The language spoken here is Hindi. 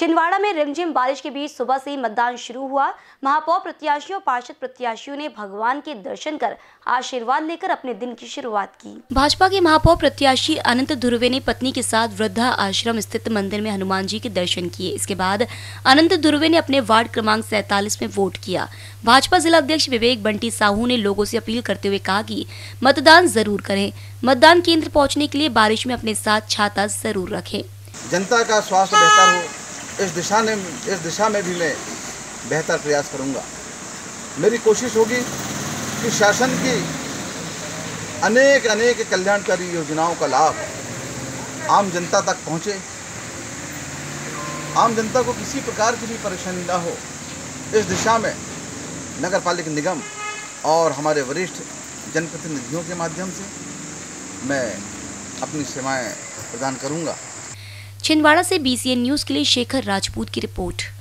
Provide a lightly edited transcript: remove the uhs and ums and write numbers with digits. छिंदवाड़ा में रिमझिम बारिश के बीच सुबह से ही मतदान शुरू हुआ। महापौर प्रत्याशियों और पार्षद प्रत्याशियों ने भगवान के दर्शन कर आशीर्वाद लेकर अपने दिन की शुरुआत की। भाजपा के महापौर प्रत्याशी अनंत ध्रुवे ने पत्नी के साथ वृद्धा आश्रम स्थित मंदिर में हनुमान जी के दर्शन किए। इसके बाद अनंत ध्रुवे ने अपने वार्ड क्रमांक 47 में वोट किया। भाजपा जिला अध्यक्ष विवेक बंटी साहू ने लोगों से अपील करते हुए कहा कि मतदान जरूर करें। मतदान केंद्र पहुंचने के लिए बारिश में अपने साथ छाता जरूर रखें। जनता का स्वास्थ्य बेहतर हो इस दिशा में भी मैं बेहतर प्रयास करूंगा। मेरी कोशिश होगी कि शासन की अनेक कल्याणकारी योजनाओं का लाभ आम जनता तक पहुंचे, आम जनता को किसी प्रकार की भी परेशानी ना हो। इस दिशा में नगर पालिका निगम और हमारे वरिष्ठ जनप्रतिनिधियों के माध्यम से मैं अपनी सेवाएं प्रदान करूंगा। छिंदवाड़ा से बीसीएन न्यूज़ के लिए शेखर राजपूत की रिपोर्ट।